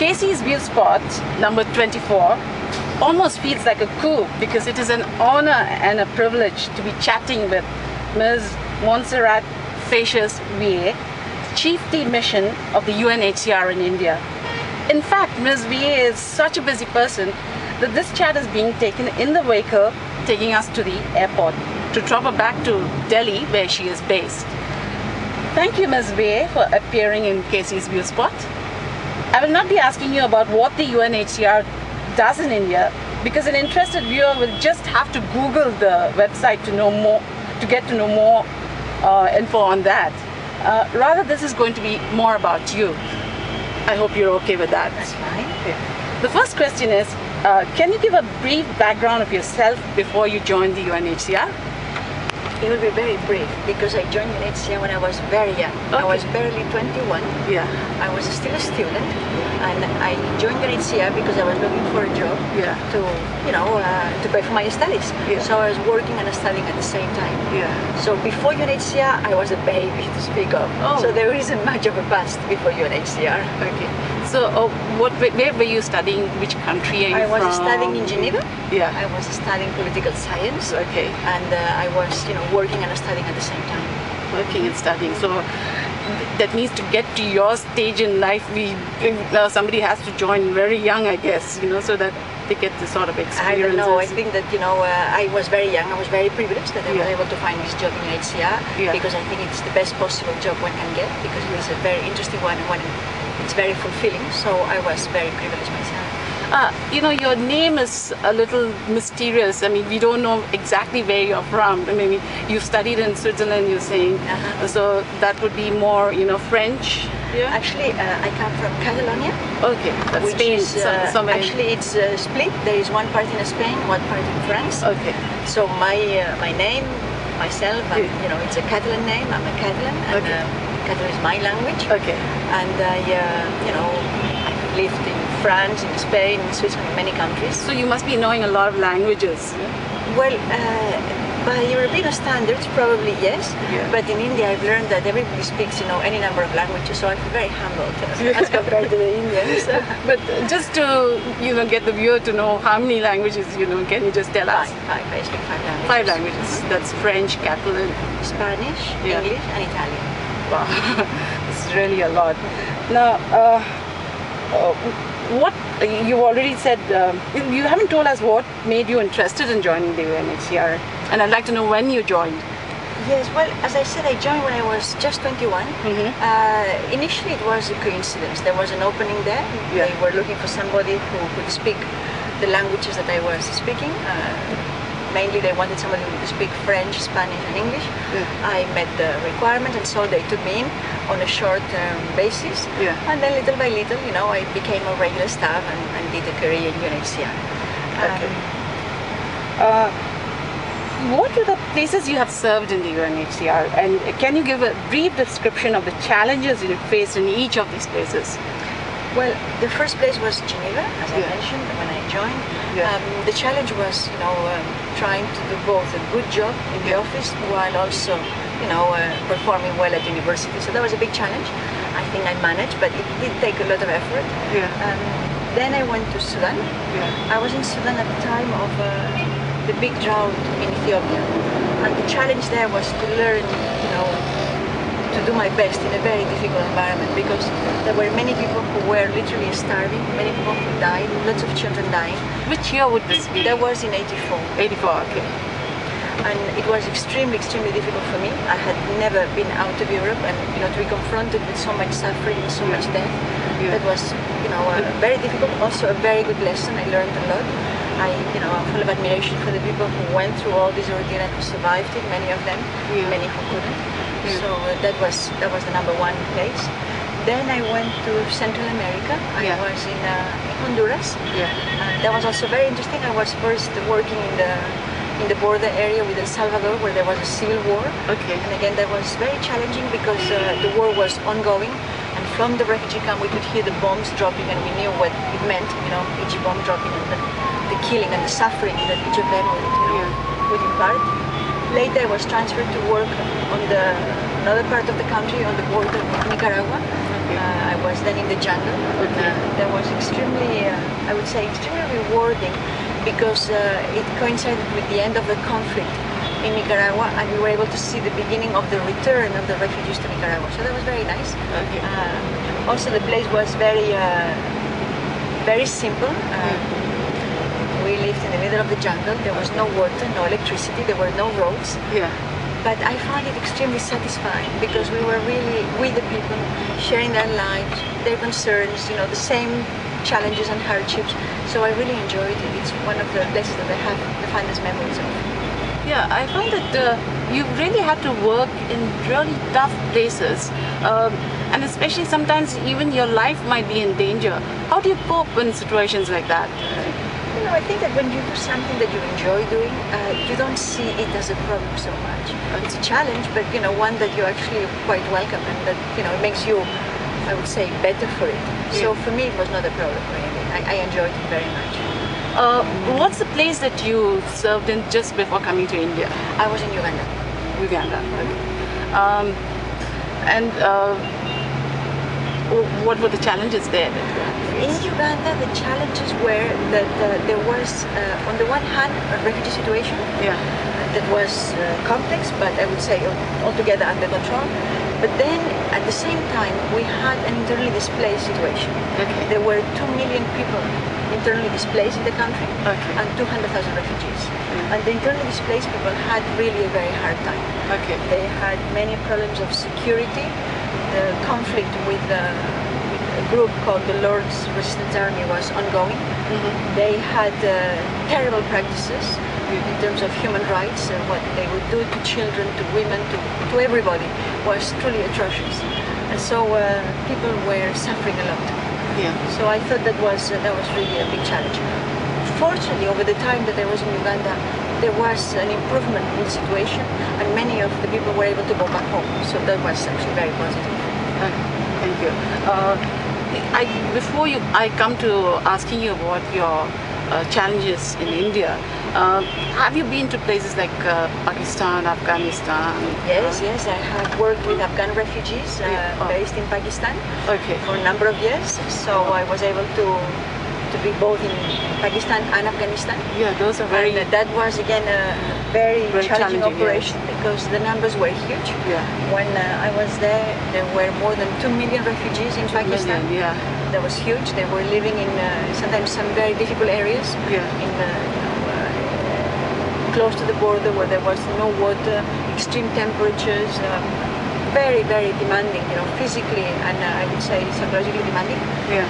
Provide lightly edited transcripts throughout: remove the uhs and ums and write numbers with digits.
Casey's Viewspot, number 24, almost feels like a coup because it is an honor and a privilege to be chatting with Ms. Montserrat Feixas Vihe, Chief Team Mission of the UNHCR in India. In fact, Ms. Vihe is such a busy person that this chat is being taken in the vehicle taking us to the airport to drop her back to Delhi, where she is based. Thank you, Ms. Vihe, for appearing in Casey's Viewspot. I will not be asking you about what the UNHCR does in India, because an interested viewer will just have to Google the website to know more, to get to know more info on that. Rather, this is going to be more about you. I hope you're okay with that. That's fine. Yeah. The first question is, can you give a brief background of yourself before you joined the UNHCR? It will be very brief because I joined UNHCR when I was very young. Okay. I was barely 21. Yeah. I was still a student, and I joined UNHCR because I was looking for a job. Yeah. To, you know, to pay for my studies. Yeah. So I was working and studying at the same time. Yeah. So before UNHCR, I was a baby to speak of. Oh. So there isn't much of a past before UNHCR. Okay. So where were you studying? Which country are you from? I was studying in Geneva. Yeah. I was studying political science. Okay. And I was, you know, working and studying at the same time. Working and studying. So that means to get to your stage in life, somebody has to join very young, I guess, you know, so that they get the sort of experience. I don't know. I think that, you know, I was very young. I was very privileged that I was able to find this job in HCR because I think it's the best possible job one can get because it's a very interesting one and one it's very fulfilling. So I was very privileged myself. You know, your name is a little mysterious. I mean, we don't know exactly where you're from. I mean, you studied in Switzerland, you're saying, so that would be more, you know, French. Yeah. Actually, I come from Catalonia. Okay, that's Spain. Actually, it's split. There is one part in Spain, one part in France. Okay. So my name, myself, you know, it's a Catalan name. I'm a Catalan, and Catalan is my language. Okay. And I, you know, I lived in France, in Spain, in Switzerland, in many countries. So you must be knowing a lot of languages. Yeah? Well, by European standards, probably yes. Yeah. But in India, I've learned that everybody speaks, you know, any number of languages. So I feel very humbled as compared to the Indians. But just to, you know, get the viewer to know how many languages, you know, can you just tell us? Five. I speak 5 languages. 5 languages. That's French, Catalan, Spanish, English, and Italian. Wow, it's really a lot. Now. What you already said, you haven't told us what made you interested in joining the UNHCR, and I'd like to know when you joined. Yes, well, as I said, I joined when I was just 21. Initially, it was a coincidence. There was an opening there. Yeah. They were looking for somebody who could speak the languages that I was speaking. Mainly they wanted somebody who could speak French, Spanish and English. I met the requirements and so they took me in on a short-term basis. And then little by little, you know, I became a regular staff and did a career in UNHCR. Okay. What are the places you have served in the UNHCR, and can you give a brief description of the challenges you faced in each of these places? Well, the first place was Geneva, as I mentioned when I joined. The challenge was, you know, trying to do both a good job in the office while also, you know, performing well at university. So that was a big challenge. I think I managed, but it did take a lot of effort. Then I went to Sudan. I was in Sudan at the time of the big drought in Ethiopia, and the challenge there was to learn, you know, to do my best in a very difficult environment because there were many people who were literally starving, many people who died, lots of children dying. Which year would this be? That was in 84. 84, okay. And it was extremely, extremely difficult for me. I had never been out of Europe and, you know, to be confronted with so much suffering and so much death. That was, you know, very difficult, also a very good lesson. I learned a lot. You know, I'm full of admiration for the people who went through all this ordeal and who survived it, many of them, many who couldn't. So that was the number one place. Then I went to Central America. I was in Honduras. That was also very interesting. I was first working in the border area with El Salvador, where there was a civil war. And again, that was very challenging because the war was ongoing. And from the refugee camp, we could hear the bombs dropping, and we knew what it meant. You know, each bomb dropping and the killing and the suffering that each of them would impart. Later, I was transferred to work on another part of the country, on the border of Nicaragua, I was then in the jungle, and that was extremely, I would say, extremely rewarding, because it coincided with the end of the conflict in Nicaragua, and we were able to see the beginning of the return of the refugees to Nicaragua. So that was very nice. Okay. Also, the place was very, very simple. We lived in the middle of the jungle. There was no water, no electricity. There were no roads. Yeah. But I found it extremely satisfying, because we were really with the people, sharing their lives, their concerns, you know, the same challenges and hardships. So I really enjoyed it. It's one of the places that I have the finest memories of. Yeah, I found that you really had to work in really tough places, and especially sometimes even your life might be in danger. How do you cope in situations like that? You know, I think that when you do something that you enjoy doing, you don't see it as a problem so much. It's a challenge, but you know, one that you actually quite welcome, and that, you know, it makes you, I would say, better for it. Yeah. So for me, it was not a problem really. I enjoyed it very much. What's the place that you served in just before coming to India? I was in Uganda. Uganda. Okay. What were the challenges there? In Uganda, the challenges were that there was, on the one hand, a refugee situation that was complex, but I would say altogether under control. But then, at the same time, we had an internally displaced situation. Okay. There were 2 million people internally displaced in the country, and 200,000 refugees. And the internally displaced people had really a very hard time. Okay. They had many problems of security. The conflict with a group called the Lord's Resistance Army was ongoing. They had terrible practices in terms of human rights, and what they would do to children, to women, to everybody was truly atrocious. And so people were suffering a lot. Yeah. So I thought that was really a big challenge. Fortunately, over the time that I was in Uganda, there was an improvement in the situation, and many of the people were able to go back home. So that was actually very positive. Thank you. Before I come to asking you about your challenges in India, have you been to places like Pakistan, Afghanistan? Yes, yes, I have worked with Afghan refugees based in Pakistan for a number of years. So I was able to be both in Pakistan and Afghanistan. Yeah, those are very... And that was again a very challenging operation, because the numbers were huge. Yeah. When I was there were more than 2 million refugees in Pakistan. Yeah. That was huge. They were living in sometimes some very difficult areas. Yeah. In close to the border, where there was no water, extreme temperatures, very, very demanding, you know, physically and I would say psychologically demanding. Yeah.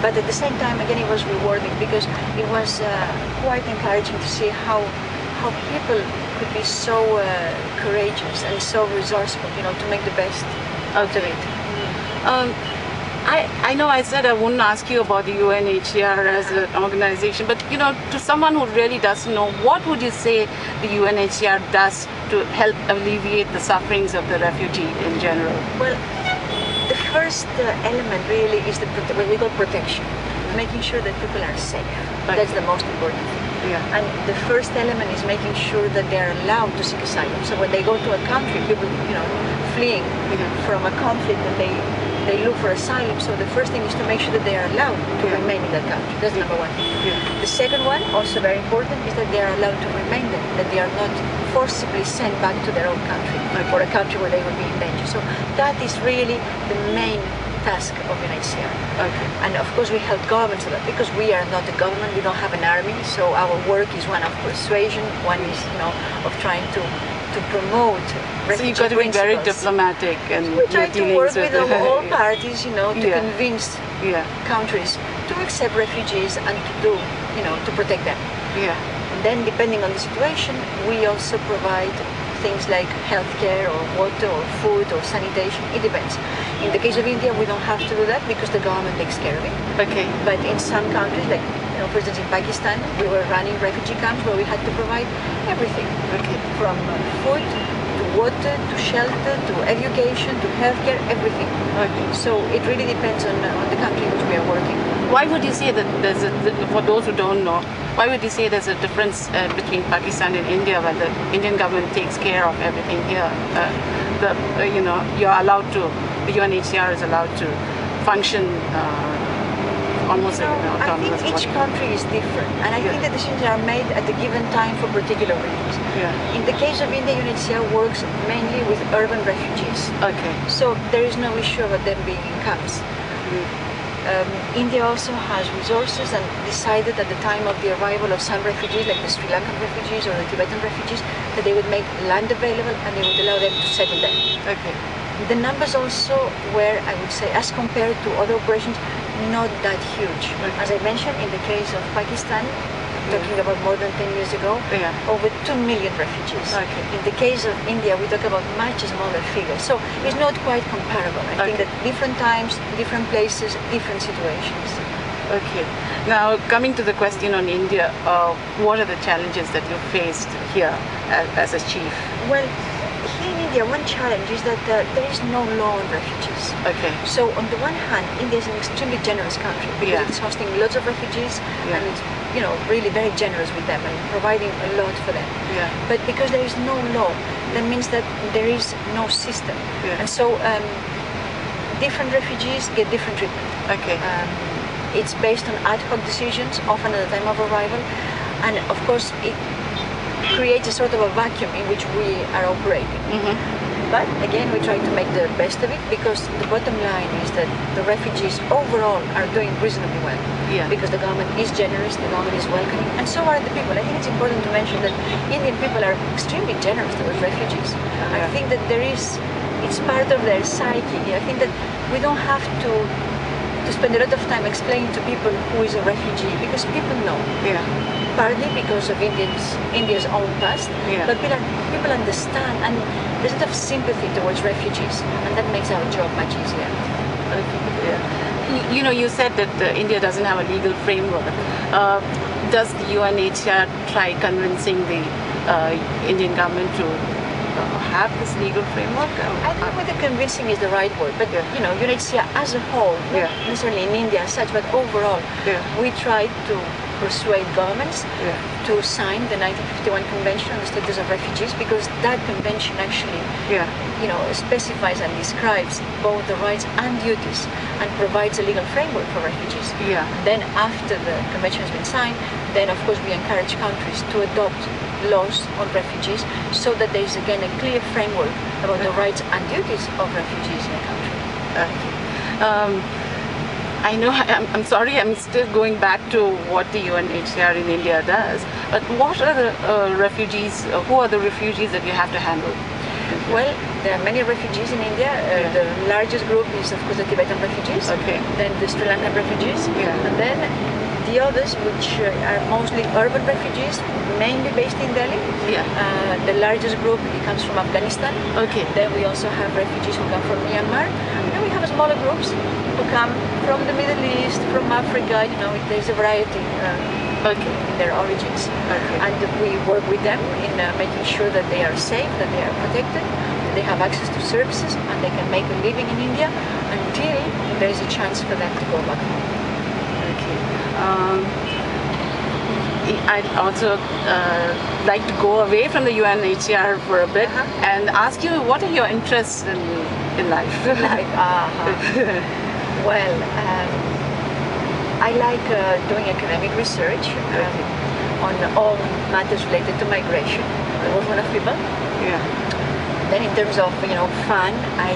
But at the same time, again, it was rewarding, because it was quite encouraging to see how people could be so courageous and so resourceful, you know, to make the best out of it. I know I said I wouldn't ask you about the UNHCR as an organization, but you know, to someone who really doesn't know, what would you say the UNHCR does to help alleviate the sufferings of the refugee in general? Well, the first element really is what we call protection, making sure that people are safe. That's the most important thing. Yeah. And the first element is making sure that they are allowed to seek asylum. So when they go to a country, people, you know, fleeing from a conflict, and they look for asylum. So the first thing is to make sure that they are allowed to remain in that country. That's number one. Yeah. The second one, also very important, is that they are allowed to remain there, that they are not forcibly sent back to their own country, or a country where they would be in danger. So that is really the main task of UNHCR. And of course we help governments a lot, because we are not a government, we don't have an army, so our work is one of persuasion, one is, you know, of trying to promote refugee principles. So you've got to be very diplomatic, and we try to work with all parties, you know, to convince countries to accept refugees and to do, you know, to protect them. Yeah. Then, depending on the situation, we also provide things like healthcare or water or food or sanitation. It depends. In the case of India, we don't have to do that because the government takes care of it. Okay. But in some countries, like, you know, for instance, in Pakistan, we were running refugee camps where we had to provide everything. Okay. From food to water to shelter to education to healthcare, everything. Okay. So it really depends on the country in which we are working. Why would you say that there's a, for those who don't know, why would you say there's a difference between Pakistan and India, where the Indian government takes care of everything here? the, you know, you're allowed to, the UNHCR is allowed to function almost I think each country is different, and I think the decisions are made at a given time for particular reasons. Yeah. In the case of India, UNHCR works mainly with urban refugees. Okay. So there is no issue about them being in camps. India also has resources and decided at the time of the arrival of some refugees, like the Sri Lankan refugees or the Tibetan refugees, that they would make land available and they would allow them to settle there. Okay. The numbers also were, I would say, as compared to other operations, not that huge. Okay. As I mentioned, in the case of Pakistan, talking about more than 10 years ago, over 2 million refugees. Okay. In the case of India, we talk about much smaller figures. So it's not quite comparable. I think that different times, different places, different situations. Okay. Now, coming to the question on India, what are the challenges that you faced here as a chief? Well, here in India, one challenge is that there is no law on refugees. Okay. So on the one hand, India is an extremely generous country because it's hosting lots of refugees and it's, you know, really very generous with them and providing a lot for them. Yeah. But because there is no law, that means that there is no system. Yeah. And so different refugees get different treatment. Okay. It's based on ad hoc decisions, often at the time of arrival, and of course it creates a sort of a vacuum in which we are operating. But again, we try to make the best of it, because the bottom line is that the refugees overall are doing reasonably well. Yeah. Because the government is generous, the government is welcoming, and so are the people. I think it's important to mention that Indian people are extremely generous towards refugees. I think that there is, it's part of their psyche. I think that we don't have to spend a lot of time explaining to people who is a refugee, because people know. Yeah. Partly because of India's own past, but people understand, and there's a lot of sympathy towards refugees, and that makes our job much easier. You know, you said that India doesn't have a legal framework. Does the UNHCR try convincing the Indian government to have this legal framework? I don't know whether convincing is the right word, but you know, UNHCR as a whole, not necessarily in India as such, but overall, we try to persuade governments to sign the 1951 Convention on the Status of Refugees, because that convention actually, you know, specifies and describes both the rights and duties and provides a legal framework for refugees. Yeah. Then after the convention has been signed, then of course we encourage countries to adopt laws on refugees, so that there is again a clear framework about the rights and duties of refugees in a country. I know, I'm sorry, I'm still going back to what the UNHCR in India does, but what are the refugees, who are the refugees that you have to handle? Well, there are many refugees in India. The largest group is, of course, the Tibetan refugees, then the Sri Lankan refugees, and then the others, which are mostly urban refugees, mainly based in Delhi. Yeah. The largest group comes from Afghanistan. Okay. Then we also have refugees who come from Myanmar. And then we have smaller groups who come from the Middle East, from Africa. You know, there's a variety in their origins. Okay. And we work with them in making sure that they are safe, that they are protected, that they have access to services, and they can make a living in India until there is a chance for them to go back home. I'd also like to go away from the UNHCR for a bit and ask you, what are your interests in life? Well, I like doing academic research on all matters related to migration, the movement of people. Yeah. Then in terms of, you know, fun, I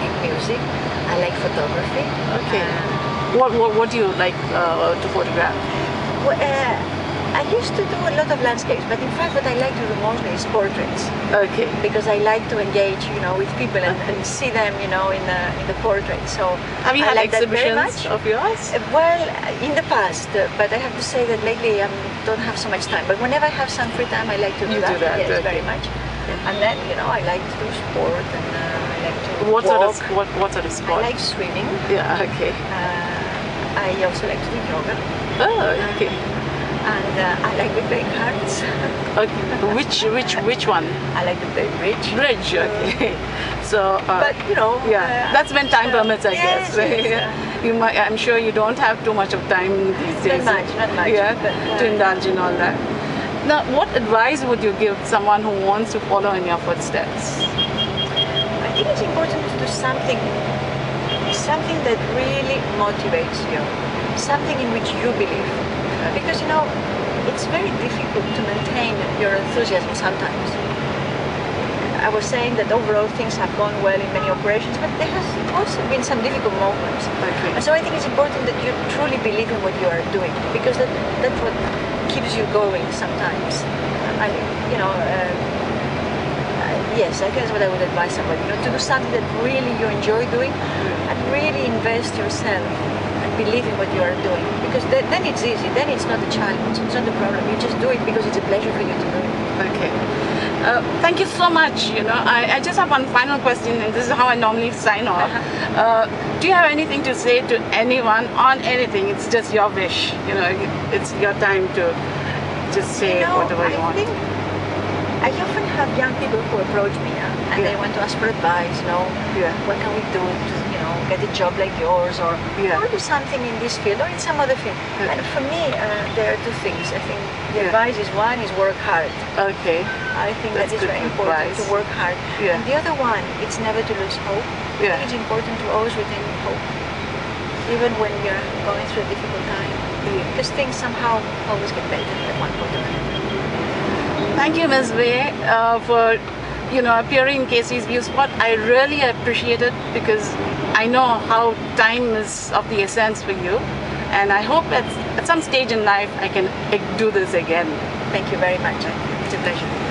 like music, I like photography. Okay. What do you like to photograph? Well, I used to do a lot of landscapes, but in fact what I like to do mostly is portraits. Okay. Because I like to engage, you know, with people and see them, you know, in the portraits. So have you had exhibitions of yours? Well, in the past, but I have to say that lately I don't have so much time. But whenever I have some free time, I like to do that. Yes, very much. Yeah. And then, you know, I like to do sport and I like to what sort of sport? I like swimming. Yeah. Okay. I also like to do yoga. Oh, okay. And I like to play cards. Okay. Which one? I like to play bridge. Bridge. Okay. So. But you know. Yeah. That's when time permits, I guess. Yes, you might. I'm sure you don't have too much of time these days. Not much. Yeah. But, to indulge in all that. Now, what advice would you give someone who wants to follow in your footsteps? think it's important to do something that really motivates you, something in which you believe. Because, you know, it's very difficult to maintain your enthusiasm sometimes. I was saying that overall things have gone well in many operations, but there has also been some difficult moments. Okay. And so I think it's important that you truly believe in what you are doing, because that's what keeps you going sometimes. I, you know, yes, I guess what I would advise somebody, you know, to do something that really you enjoy doing, and really invest yourself and believe in what you are doing, because then it's easy, then it's not a challenge, it's not a problem. You just do it because it's a pleasure for you to do it. Okay. Thank you so much. You know, I just have one final question, and this is how I normally sign off. Do you have anything to say to anyone on anything? It's just your wish. You know, it's your time to just say, you know, whatever you want. I often have young people who approach me and they want to ask for advice. You know, what can we do to, you know, get a job like yours, or do something in this field or in some other field. And for me, there are two things. I think the advice is, one is work hard. Okay. I think that's that is very important advice. To work hard. And the other one, it's never to lose hope. I think it's important to always retain hope, even when you're going through a difficult time, because things somehow always get better at one point or another. Thank you, Ms. Vihe, for, you know, appearing in Casey's Viewspot. I really appreciate it, because I know how time is of the essence for you, and I hope at some stage in life I can do this again. Thank you very much. It's a pleasure.